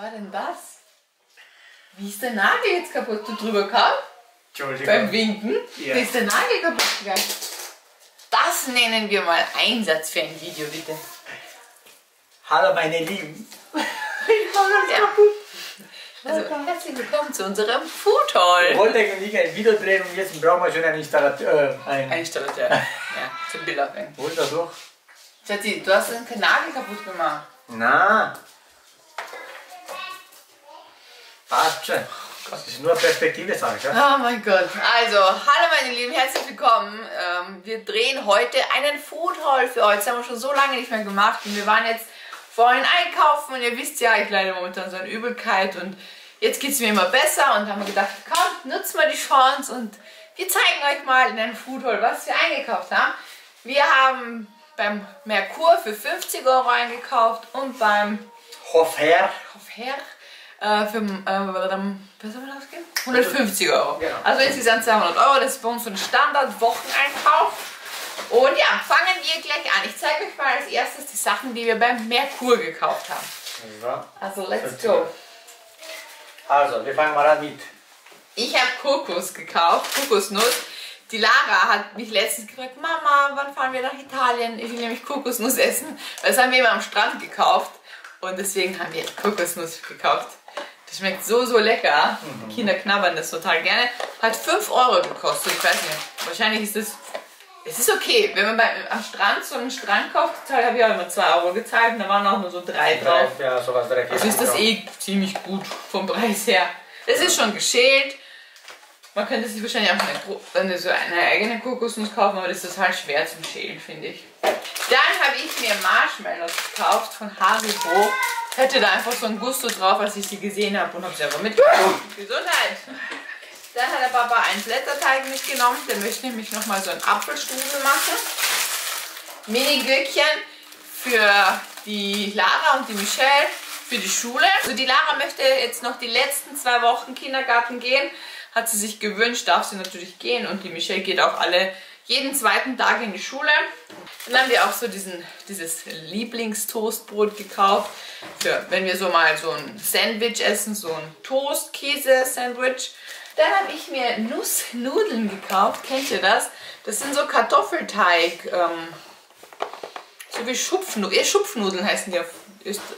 war denn das? Wie ist der Nagel jetzt kaputt? Du drüber kam? Entschuldigung. Beim Winken? Ja. Ist der Nagel kaputt gegangen? Das nennen wir mal Einsatz für ein Video, bitte. Hallo meine Lieben. Ich war ganz kaputt. Also, herzlich willkommen zu unserem Food Hall. Ich wollte eigentlich ein Video drehen und jetzt brauchen wir schon einen Installateur. Ein Installateur, ja, zum Bild aufhängen. Hol das hoch. Schatzi, du hast den Nagel kaputt gemacht. Na. Passt schon. Das ist nur Perspektive, sag ich. Ja? Oh mein Gott. Also, hallo meine Lieben, herzlich willkommen. Wir drehen heute einen Food Hall für euch. Das haben wir schon so lange nicht mehr gemacht und wir waren jetzt vorhin einkaufen und ihr wisst ja, ich leide momentan so an Übelkeit und jetzt geht es mir immer besser und haben wir gedacht, komm, nutzt mal die Chance und wir zeigen euch mal in einem Food Hall, was wir eingekauft haben. Wir haben beim Merkur für 50 Euro eingekauft und beim Hofer für was haben wir das gegeben? 150 Euro. Genau. Also insgesamt 200 Euro, das ist bei uns so ein Standard-Wocheneinkauf. Und ja, fangen wir gleich an. Ich zeige euch mal als erstes die Sachen, die wir beim Merkur gekauft haben. Ja. Also, let's go. Also, wir fangen mal an mit. Ich habe Kokos gekauft, Kokosnuss. Die Lara hat mich letztens gefragt, Mama, wann fahren wir nach Italien? Ich will nämlich Kokosnuss essen. Das haben wir immer am Strand gekauft. Und deswegen haben wir Kokosnuss gekauft. Das schmeckt so, so lecker. Mhm. Kinder knabbern das total gerne. Hat 5 Euro gekostet, ich weiß nicht. Wahrscheinlich ist das... Es ist okay, wenn man am Strand so einen Strand kauft, habe ich auch immer 2 Euro gezahlt und da waren auch nur so 3 drauf. Ja, sowas direkt. Also ist das eh ziemlich gut vom Preis her. Es ist schon geschält. Man könnte sich wahrscheinlich auch eine eigene Kokosnuss kaufen, aber das ist halt schwer zum Schälen, finde ich. Dann habe ich mir Marshmallows gekauft von Haribo. Ich hatte da einfach so ein Gusto drauf, als ich sie gesehen habe und habe sie einfach mitgenommen. Gesundheit! Dann hat der Papa einen Blätterteig mitgenommen, der möchte nämlich nochmal so einen Apfelstrudel machen. Mini-Gürkchen für die Lara und die Michelle für die Schule. Also die Lara möchte jetzt noch die letzten 2 Wochen Kindergarten gehen, hat sie sich gewünscht, darf sie natürlich gehen und die Michelle geht auch jeden 2. Tag in die Schule. Dann haben wir auch so dieses Lieblingstoastbrot gekauft, für, wenn wir so mal so ein Sandwich essen, so ein Toast-Käse-Sandwich. Dann habe ich mir Nussnudeln gekauft, kennt ihr das? Das sind so Kartoffelteig, so wie Schupfnudeln, heißen die,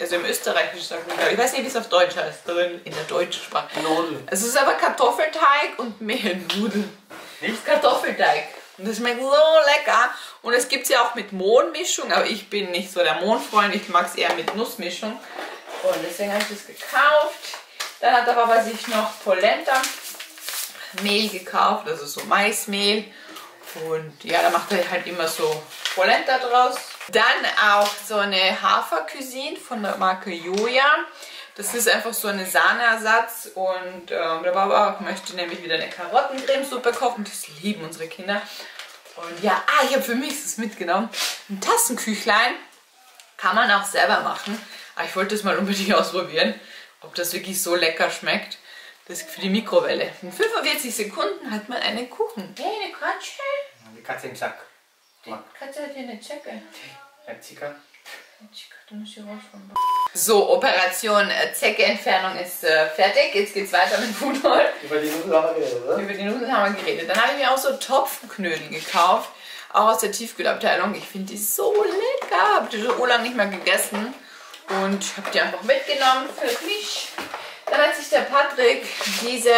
also im Österreichischen sagen wir, ich weiß nicht, wie es auf Deutsch heißt, aber in der deutschen Sprache. Nudeln. Es ist aber Kartoffelteig und Mehlnudeln. Nicht Kartoffelteig. Und das schmeckt so lecker. Und es gibt es ja auch mit Mohnmischung, aber ich bin nicht so der Mohnfreund, ich mag es eher mit Nussmischung. Und deswegen habe ich das gekauft. Dann hat der Papa sich noch Polenta-Mehl gekauft, also so Maismehl. Und ja, da macht er halt immer so Polenta draus. Dann auch so eine Hafer-Cuisine von der Marke Joya. Das ist einfach so ein Sahneersatz. Und der Papa möchte nämlich wieder eine Karottencremesuppe kochen. Das lieben unsere Kinder. Und ja, ich habe für mich das mitgenommen. Ein Tassenküchlein kann man auch selber machen. Aber ich wollte es mal unbedingt ausprobieren, ob das wirklich so lecker schmeckt. Das ist für die Mikrowelle. In 45 Sekunden hat man einen Kuchen. Hey, eine Katze? Die Katze im Sack. Die Katze hat hier eine Zecke. Eine Zicke. Du musst hier rauskommen. So, Operation Zecke-Entfernung ist fertig. Jetzt geht's weiter mit Food Hall. Über die Nudeln haben wir geredet, oder? Über die Nudeln haben wir geredet. Dann habe ich mir auch so Topfenknödel gekauft. Auch aus der Tiefkühlabteilung. Ich finde die so lecker. Habe die schon lange nicht mehr gegessen. Und ich habe die einfach mitgenommen für mich. Dann hat sich der Patrick diese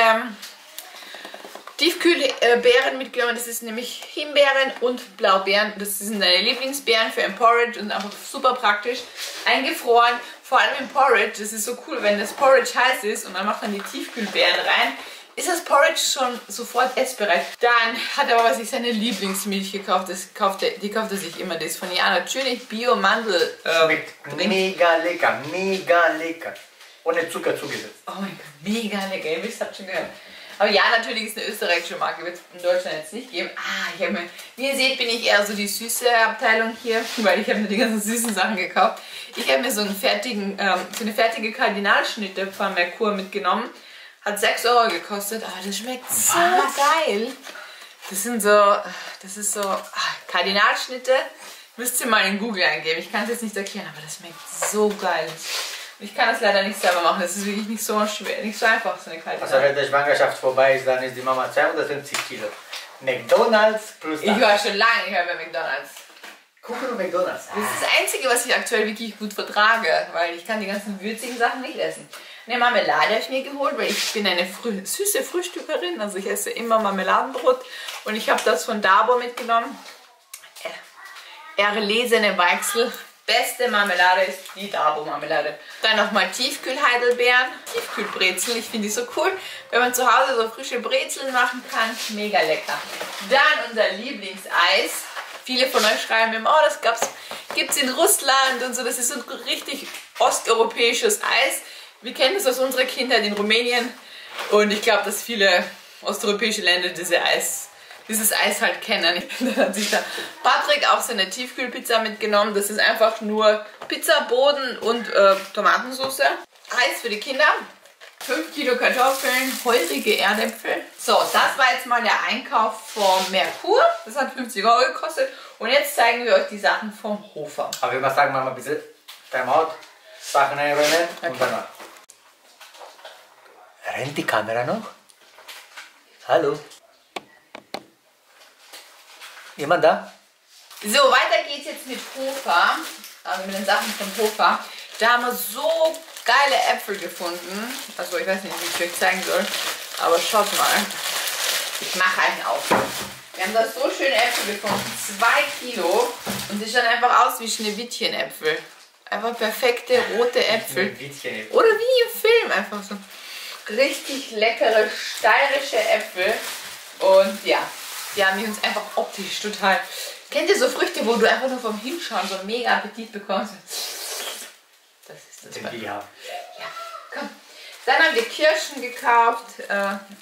Tiefkühlbeeren mitgenommen. Das ist nämlich Himbeeren und Blaubeeren. Das sind seine Lieblingsbeeren für ein Porridge und einfach super praktisch. Eingefroren, vor allem im Porridge. Das ist so cool, wenn das Porridge heiß ist und dann macht man die Tiefkühlbeeren rein. Ist das Porridge schon sofort essbereit. Dann hat er aber sich seine Lieblingsmilch gekauft. Die kauft er sich immer. Die ist von Jana Tönig, Bio-Mandel. Schmeckt mega lecker, mega lecker. Ohne Zucker zugesetzt. Oh mein Gott, mega lecker. Ihr wisst, habt schon gehört. Aber ja, natürlich ist eine österreichische Marke. Wird es in Deutschland jetzt nicht geben. Wie ihr seht, bin ich eher so die süße Abteilung hier. Weil ich habe mir die ganzen süßen Sachen gekauft. Ich habe mir so einen fertige Kardinalschnitte von Merkur mitgenommen. Hat 6 Euro gekostet, aber das schmeckt so geil. Das ist so Kardinalschnitte. Müsst ihr mal in Google eingeben. Ich kann es jetzt nicht erklären, aber das schmeckt so geil. Ich kann das leider nicht selber machen, das ist wirklich nicht so schwer, nicht so einfach, so eine kalte. Also wenn die Schwangerschaft vorbei ist, dann ist die Mama 250 Kilo. McDonalds plus das. Ich war schon lange nicht mehr bei McDonalds. Kuchen und McDonalds. Das ist das Einzige, was ich aktuell wirklich gut vertrage, weil ich kann die ganzen würzigen Sachen nicht essen. Eine Marmelade habe ich mir geholt, weil ich bin eine süße Frühstückerin, also ich esse immer Marmeladenbrot und ich habe das von Darbo mitgenommen. Erlesene Weichsel. Beste Marmelade ist die Darbo-Marmelade. Dann nochmal Tiefkühl-Heidelbeeren, Tiefkühlbrezeln. Ich finde die so cool, wenn man zu Hause so frische Brezeln machen kann. Mega lecker. Dann unser Lieblingseis. Viele von euch schreiben immer, oh, das gibt es in Russland und so. Das ist so ein richtig osteuropäisches Eis. Wir kennen das aus unserer Kindheit in Rumänien. Und ich glaube, dass viele osteuropäische Länder dieses Eis halt kennen. Dann hat sich da Patrick auch seine Tiefkühlpizza mitgenommen. Das ist einfach nur Pizza, Boden und Tomatensauce. Eis für die Kinder. 5 Kilo Kartoffeln, heurige Erdäpfel. So, das war jetzt mal der Einkauf vom Merkur. Das hat 50 Euro gekostet. Und jetzt zeigen wir euch die Sachen vom Hofer. Aber ich muss sagen, mal ein bisschen Timeout. Sachen einräumen und danach. Rennt die Kamera noch? Hallo? Jemand da? So, weiter geht's jetzt mit Hofer, also mit den Sachen von Hofer. Da haben wir so geile Äpfel gefunden. Also ich weiß nicht, wie ich euch zeigen soll, aber schaut mal. Ich mache einen auf. Wir haben da so schöne Äpfel gefunden, 2 Kilo. Und sie schauen einfach aus wie Schneewittchenäpfel. Einfach perfekte rote Äpfel. Oder wie im Film einfach so. Richtig leckere steirische Äpfel. Und ja. Die haben uns einfach optisch total... Kennt ihr so Früchte, wo du einfach nur vom Hinschauen so mega Appetit bekommst? Das ist das. Ja, komm. Dann haben wir Kirschen gekauft.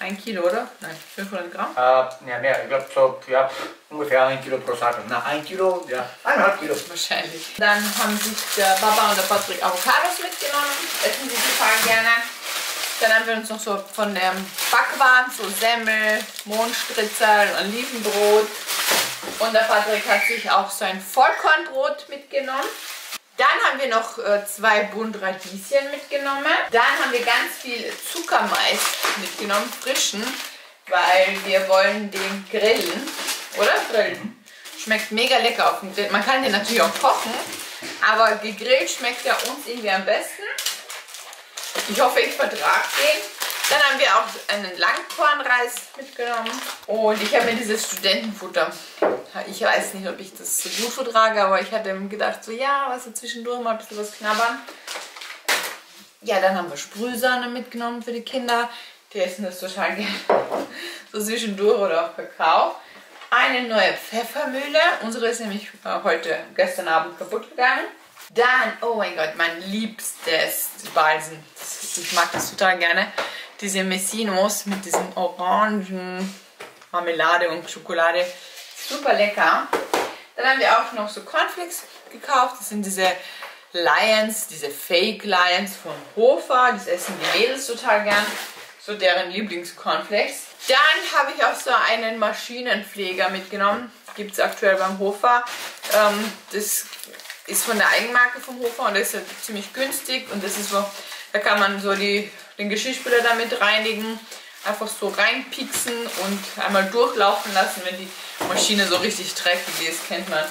1 Kilo, oder? Nein, 500 Gramm? Ja, mehr. Ich glaube, so, ja, ungefähr 1 Kilo pro Sache. Na, 1 Kilo, ja, 1,5 Kilo. Wahrscheinlich. Dann haben sich der Papa und der Patrick Avocados mitgenommen. Essen sie total gerne. Dann haben wir uns noch so von der Backwaren, so Semmel, Mohnstritzel, Olivenbrot. Und der Patrick hat sich auch so ein Vollkornbrot mitgenommen. Dann haben wir noch 2 Bund Radieschen mitgenommen. Dann haben wir ganz viel Zuckermais mitgenommen, frischen, weil wir wollen den grillen, oder? Grillen. Schmeckt mega lecker auf dem Grill. Man kann den natürlich auch kochen, aber gegrillt schmeckt ja uns irgendwie am besten. Ich hoffe, ich vertrage den. Dann haben wir auch einen Langkornreis mitgenommen. Und ich habe mir dieses Studentenfutter. Ich weiß nicht, ob ich das so gut vertrage, aber ich hatte gedacht, so ja, was so zwischendurch mal ein bisschen was knabbern. Ja, dann haben wir Sprühsahne mitgenommen für die Kinder. Die essen das total gerne. So zwischendurch oder auf Kakao. Eine neue Pfeffermühle. Unsere ist nämlich gestern Abend kaputt gegangen. Dann, oh mein Gott, mein liebstes Balsam. Ich mag das total gerne. Diese Messinos mit diesem orangen Marmelade und Schokolade. Super lecker. Dann haben wir auch noch so Cornflakes gekauft. Das sind diese Lions, diese Fake Lions von Hofer. Das essen die Mädels total gern. So deren Lieblings-Cornflakes. Dann habe ich auch so einen Maschinenpfleger mitgenommen. Gibt es aktuell beim Hofer. Das ist von der Eigenmarke vom Hofer und das ist ja ziemlich günstig und das ist so, da kann man so den Geschirrspüler damit reinigen, einfach so reinpieksen und einmal durchlaufen lassen, wenn die Maschine so richtig dreckig ist, kennt man.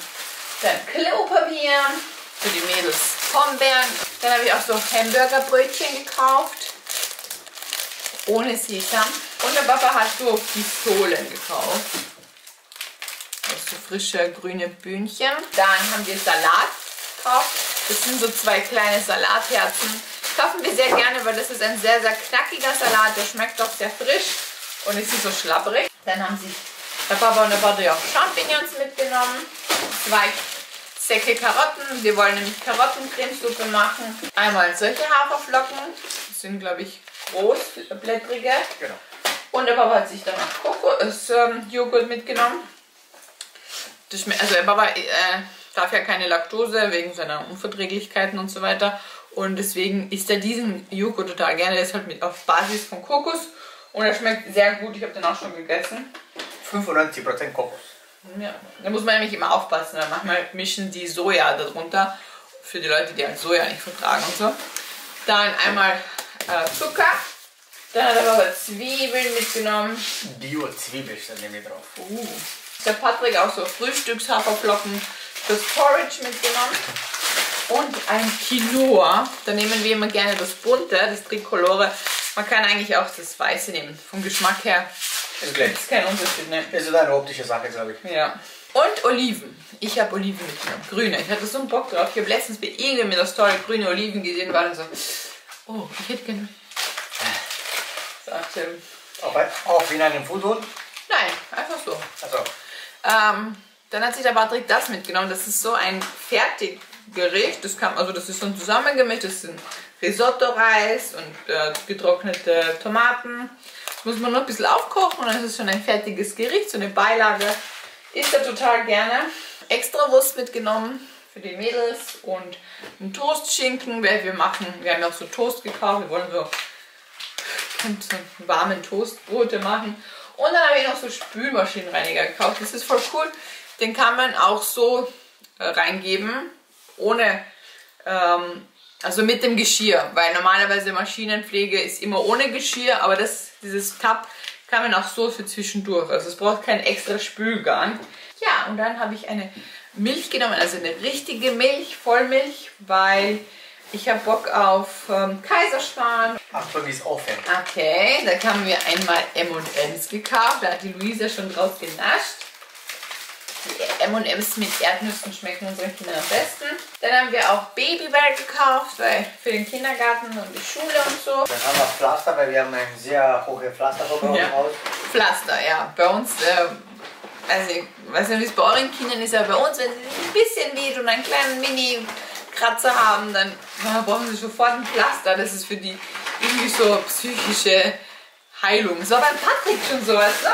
Dann Klopapier für die Mädels, Pombeeren. Dann habe ich auch so Hamburgerbrötchen gekauft, ohne Sesam. Und der Papa hat so Pistolen gekauft, so frische grüne Bühnchen. Dann haben wir Salat. Das sind so 2 kleine Salatherzen. Kaufen wir sehr gerne, weil das ist ein sehr, sehr knackiger Salat. Der schmeckt auch sehr frisch und ist nicht so schlapprig. Dann haben sich der Papa und der Patrick auch Champignons mitgenommen. 2 Säcke Karotten. Wir wollen nämlich Karottencremesuppe machen. Einmal solche Haferflocken. Das sind, glaube ich, großblättrige. Genau. Und der Papa hat sich dann auch Kokosjoghurt mitgenommen. Also der Papa darf ja keine Laktose wegen seiner Unverträglichkeiten und so weiter. Und deswegen isst er diesen Joghurt total gerne. Der ist halt auf Basis von Kokos und er schmeckt sehr gut. Ich habe den auch schon gegessen. 95% Kokos. Ja, da muss man nämlich immer aufpassen. Manchmal mischen die Soja darunter für die Leute, die halt Soja nicht vertragen und so. Dann einmal Zucker. Dann hat er aber Zwiebeln mitgenommen. Bio-Zwiebeln stand nämlich drauf. Der Patrick auch so Frühstückshaferflocken fürs Porridge mitgenommen. Und ein Quinoa. Da nehmen wir immer gerne das bunte, das Tricolore. Man kann eigentlich auch das Weiße nehmen. Vom Geschmack her ist kein Unterschied. Ne? Das ist eine optische Sache, glaube ich. Ja. Und Oliven. Ich habe Oliven mitgenommen. Grüne. Ich hatte so einen Bock drauf. Ich habe letztens bei irgendjemandem in der Story grüne Oliven gesehen. War dann so, oh, ich hätte gerne. Auch wie in einem Foodhund? Nein, einfach so. Also. Dann hat sich der Patrick das mitgenommen. Das ist so ein Fertiggericht. Das kam, also das ist so ein Zusammengemischt. Das sind Risotto-Reis und getrocknete Tomaten. Das muss man nur ein bisschen aufkochen und dann ist es schon ein fertiges Gericht. So eine Beilage. Isst er total gerne. Extra Wurst mitgenommen für die Mädels und einen Toastschinken. Wir haben ja auch so Toast gekauft. Wir wollen so einen warmen Toastbrote machen. Und dann habe ich noch so Spülmaschinenreiniger gekauft. Das ist voll cool. Den kann man auch so reingeben, ohne, also mit dem Geschirr. Weil normalerweise Maschinenpflege ist immer ohne Geschirr, aber das, dieses Tab kann man auch so für zwischendurch. Also es braucht keinen extra Spülgang. Ja, und dann habe ich eine Milch genommen, also eine richtige Milch, Vollmilch, weil ich habe Bock auf Kaiserschmarrn. Achtung, wie es aufhängt. Okay, dann haben wir einmal M&M's gekauft. Da hat die Luisa schon drauf genascht. Die M&M's mit Erdnüssen schmecken unseren Kindern am besten. Dann haben wir auch Babyware gekauft, weil für den Kindergarten und die Schule und so. Dann haben wir Pflaster, weil wir haben ein sehr hohes Pflaster bei uns im Haus. Pflaster, ja. Bei uns, also ich weiß nicht, wie es bei euren Kindern ist, aber bei uns, wenn sie ein bisschen weht und einen kleinen Mini-Kratzer haben, dann brauchen sie sofort ein Pflaster. Das ist für die irgendwie so psychische Heilung. So war beim Patrick schon sowas, ne?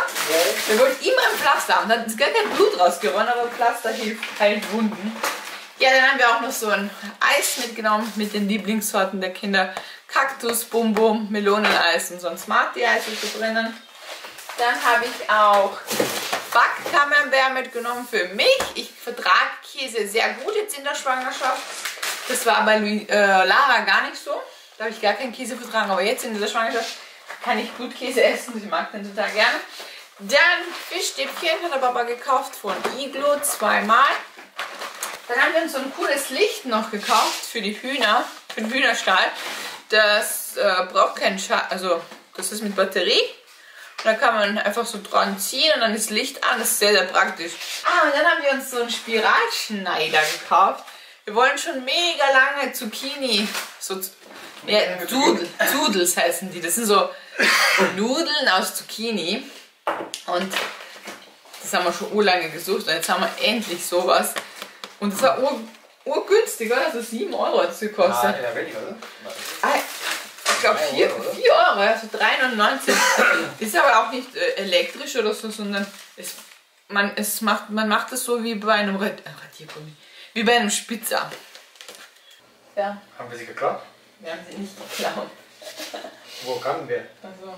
Der wollte immer ein Pflaster haben. Da hat gar kein Blut rausgeronnen, aber Pflaster hilft, heilt Wunden. Ja, dann haben wir auch noch so ein Eis mitgenommen mit den Lieblingssorten der Kinder. Kaktus, Bum-Bum, Meloneneis und so ein Smarty-Eis ist so drinnen. Dann habe ich auch Back-Camembert mitgenommen für mich. Ich vertrage Käse sehr gut jetzt in der Schwangerschaft. Das war bei Lara gar nicht so. Da habe ich gar keinen Käse vertragen, aber jetzt in dieser Schwangerschaft kann ich gut Käse essen. Ich mag den total gerne. Dann Fischstäbchen hat der Papa gekauft von Iglo zweimal. Dann haben wir uns so ein cooles Licht noch gekauft für die Hühner, für den Hühnerstall. Das braucht keinen also das ist mit Batterie. Und da kann man einfach so dran ziehen und dann ist Licht an. Das ist sehr, sehr praktisch. Ah, und dann haben wir uns so einen Spiralschneider gekauft. Wir wollen schon mega lange Zucchini, so ja, Doodles heißen die. Das sind so Nudeln aus Zucchini. Und das haben wir schon urlange gesucht. Und jetzt haben wir endlich sowas. Und das war urgünstig, oder? Also 7 Euro hat es gekostet. Ja, weniger, oder? Ich glaube 4 Euro, also 3,99. Ist aber auch nicht elektrisch oder so, sondern man macht es so wie bei einem Radiergummi. Wie bei einem Spitzer. Ja. Haben wir sie geklaut? Wir haben sie nicht geklaut. Wo kamen wir? Also.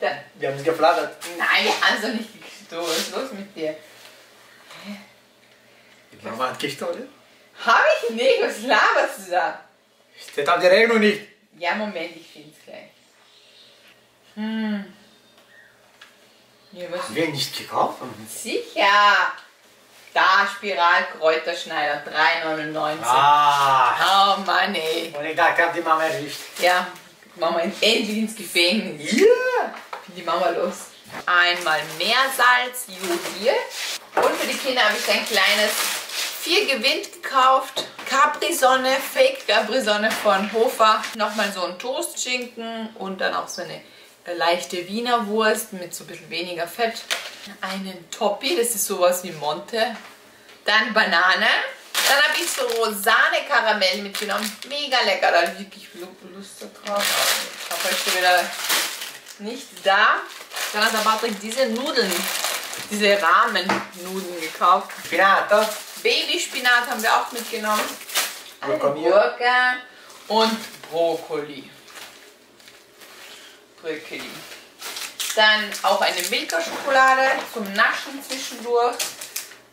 Da. Wir haben sie geflattert. Nein, wir haben sie doch nicht gestohlen. Was ist los mit dir? Hä? Die Mama hat gestohlen? Hab ich nicht, was laberst du da? Steht auf der Rechnung nicht. Ja, Moment, ich finde es gleich. Ja, was haben wir nicht gekauft? Sicher. Da, Spiralkräuterschneider, 3,99. Ah. Oh Mann, ey. Und ich dachte, die Mama erwischt. Ja, Mama endlich ins Gefängnis. Ja. Yeah. Die Mama los. Einmal Meersalz, Joya. Und für die Kinder habe ich ein kleines 4-Gewinnt gekauft. Capri-Sonne, Fake Capri-Sonne von Hofer. Nochmal so ein Toastschinken und dann auch so eine leichte Wiener Wurst mit so ein bisschen weniger Fett. Einen Toppi, das ist sowas wie Monte. Dann Banane. Dann habe ich so Rosane-Karamell mitgenommen. Mega lecker, da habe ich wirklich Lust drauf. Ich habe heute wieder nicht da. Dann hat der Patrick diese Nudeln, diese Ramen-Nudeln gekauft. Spinat. Babyspinat haben wir auch mitgenommen. Eine Gurke und Brokkoli. Dann auch eine Milka-Schokolade zum Naschen zwischendurch.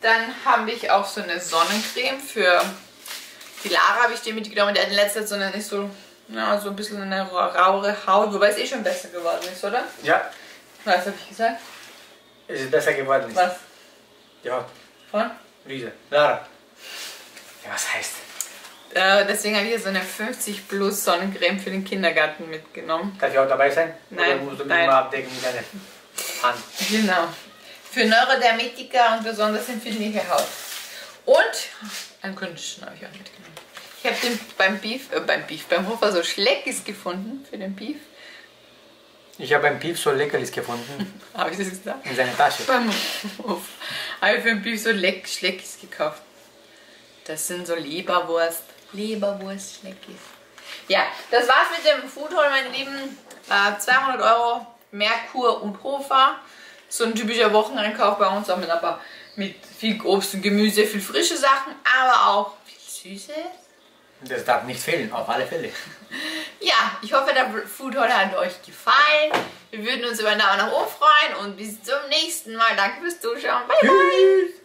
Dann habe ich auch so eine Sonnencreme für Die Lara habe ich dir mitgenommen, die hat in letzter Zeit so eine, nicht so, na, so ein bisschen eine rauere Haut. Wobei es eh schon besser geworden ist, oder? Ja. Was habe ich gesagt? Es ist besser geworden. Was? Die Haut. Von? Wieder. Lara. Ja, was heißt? Deswegen habe ich hier so eine 50+ Sonnencreme für den Kindergarten mitgenommen. Darf ich auch dabei sein? Nein. Oder musst du mich mal abdecken mit deiner Hand? Genau. Für Neurodermitiker und besonders empfindliche Haut. Und einen Kunststoff habe ich auch mitgenommen. Ich habe den beim Hofer so Schleckis gefunden für den Beef. Ich habe beim Beef so Leckerlis gefunden. Habe ich das gesagt? In seiner Tasche. Beim Hofer habe ich für den Beef so Schleckis gekauft. Das sind so Leberwurst-Schleckis. Ja, das war's mit dem Foodhaul, meine Lieben. 200 € Merkur und Hofer. So ein typischer Wocheneinkauf bei uns, auch mit, aber mit viel Obst und Gemüse, viel frische Sachen, aber auch viel Süßes. Das darf nicht fehlen, auf alle Fälle. Ja, ich hoffe, der Foodhaul hat euch gefallen. Wir würden uns über einen Daumen nach oben freuen und bis zum nächsten Mal. Danke fürs Zuschauen. Bye, bye.